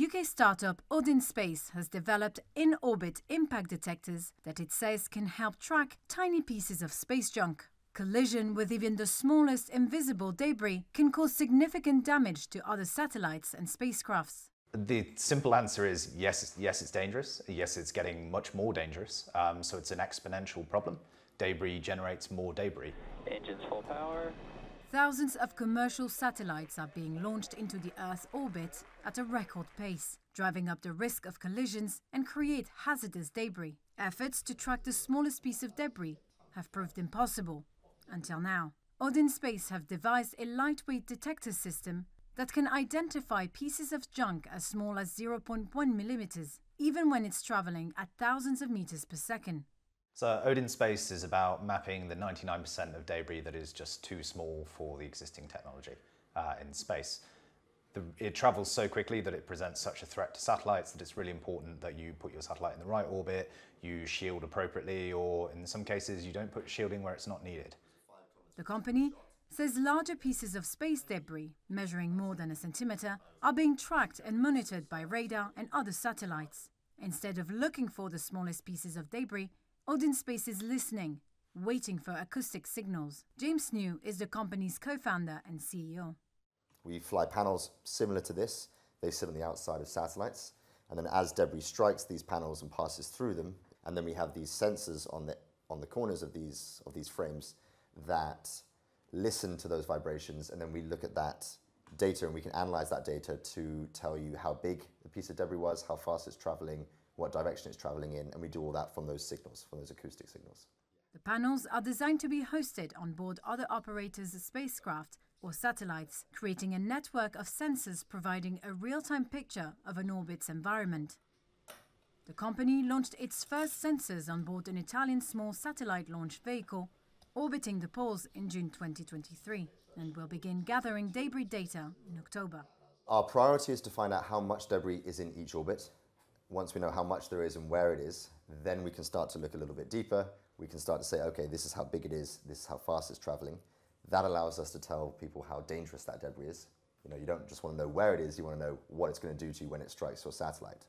UK startup ODIN Space has developed in-orbit impact detectors that it says can help track tiny pieces of space junk. Collision with even the smallest invisible debris can cause significant damage to other satellites and spacecrafts. The simple answer is yes, it's dangerous. Yes, it's getting much more dangerous. So it's an exponential problem. Debris generates more debris. Engines full power. Thousands of commercial satellites are being launched into the Earth's orbit at a record pace, driving up the risk of collisions and create hazardous debris. Efforts to track the smallest piece of debris have proved impossible, until now. ODIN Space have devised a lightweight detector system that can identify pieces of junk as small as 0.1 millimeters, even when it's traveling at thousands of meters per second. So ODIN Space is about mapping the 99% of debris that is just too small for the existing technology in space. It travels so quickly that it presents such a threat to satellites that it's really important that you put your satellite in the right orbit, you shield appropriately, or in some cases you don't put shielding where it's not needed. The company says larger pieces of space debris, measuring more than a centimeter, are being tracked and monitored by radar and other satellites. Instead of looking for the smallest pieces of debris, ODIN Space is listening, waiting for acoustic signals. James New is the company's co-founder and CEO. We fly panels similar to this. They sit on the outside of satellites. And then as debris strikes these panels and passes through them, and then we have these sensors on the corners of these frames that listen to those vibrations. And then we look at that data and we can analyze that data to tell you how big the piece of debris was, how fast it's traveling, what direction it's traveling in, and we do all that from those signals, from those acoustic signals. The panels are designed to be hosted on board other operators' spacecraft or satellites, creating a network of sensors providing a real-time picture of an orbit's environment. The company launched its first sensors on board an Italian small satellite launch vehicle orbiting the poles in June 2023 and will begin gathering debris data in October. Our priority is to find out how much debris is in each orbit. Once we know how much there is and where it is, then we can start to look a little bit deeper. We can start to say, okay, this is how big it is, this is how fast it's traveling. That allows us to tell people how dangerous that debris is. You know, you don't just want to know where it is, you want to know what it's going to do to you when it strikes your satellite.